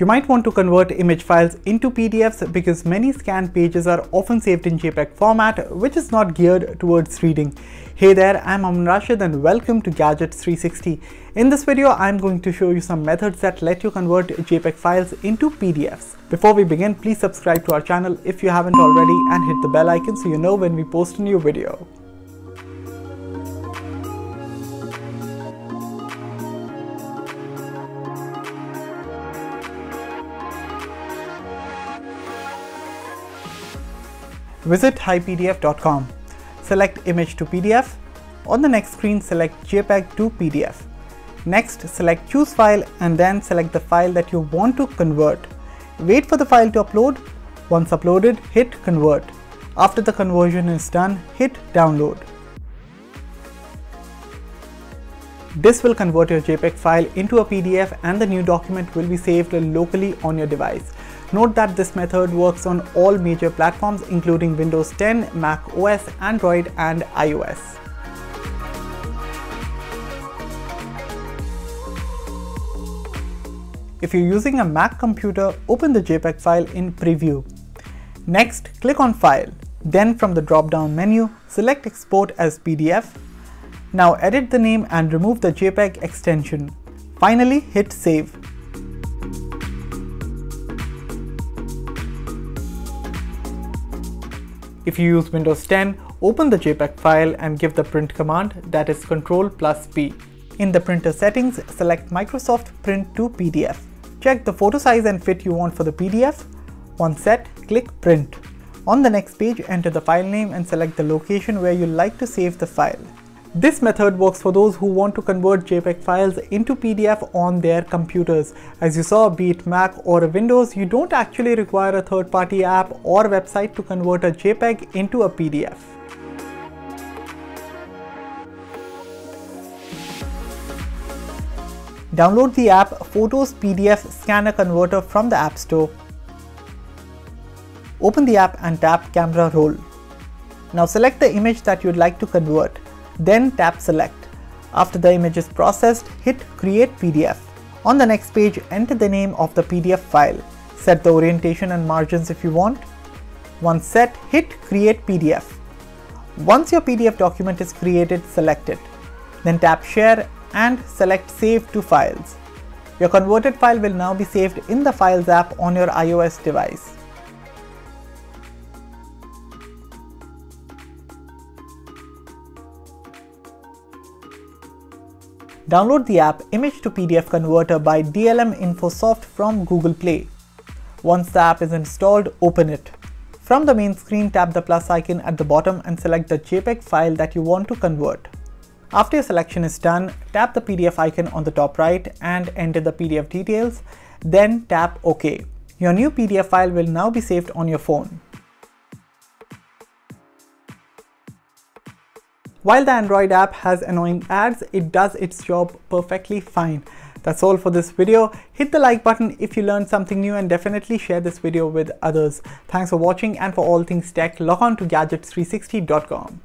You might want to convert image files into PDFs because many scanned pages are often saved in JPEG format, which is not geared towards reading. Hey there, I'm Aman Rashid and welcome to Gadgets 360. In this video, I'm going to show you some methods that let you convert JPEG files into PDFs. Before we begin, please subscribe to our channel if you haven't already and hit the bell icon so you know when we post a new video. Visit HiPDF.com, select image to PDF, on the next screen select JPEG to PDF. Next select choose file and then select the file that you want to convert. Wait for the file to upload. Once uploaded, hit convert. After the conversion is done, hit download. This will convert your JPEG file into a PDF and the new document will be saved locally on your device. Note that this method works on all major platforms including Windows 10, Mac OS, Android and iOS. If you're using a Mac computer, open the JPEG file in Preview. Next, click on File. Then from the drop-down menu, select Export as PDF. Now edit the name and remove the JPEG extension. Finally, hit Save. If you use Windows 10, open the JPEG file and give the print command, that is Ctrl+P. In the printer settings, select Microsoft Print to PDF. Check the photo size and fit you want for the PDF. Once set, click Print. On the next page, enter the file name and select the location where you like to save the file. This method works for those who want to convert JPEG files into PDF on their computers. As you saw, be it Mac or Windows, you don't actually require a third-party app or website to convert a JPEG into a PDF. Download the app Photos PDF Scanner Converter from the App Store. Open the app and tap Camera Roll. Now select the image that you'd like to convert. Then tap Select. After the image is processed, hit Create PDF. On the next page, enter the name of the PDF file. Set the orientation and margins if you want. Once set, hit Create PDF. Once your PDF document is created, select it. Then tap Share and select Save to Files. Your converted file will now be saved in the Files app on your iOS device. Download the app Image to PDF Converter by DLM InfoSoft from Google Play. Once the app is installed, open it. From the main screen, tap the plus icon at the bottom and select the JPEG file that you want to convert. After your selection is done, tap the PDF icon on the top right and enter the PDF details, then tap OK. Your new PDF file will now be saved on your phone. While the Android app has annoying ads, it does its job perfectly fine. That's all for this video. Hit the like button if you learned something new and definitely share this video with others. Thanks for watching, and for all things tech, log on to gadgets360.com.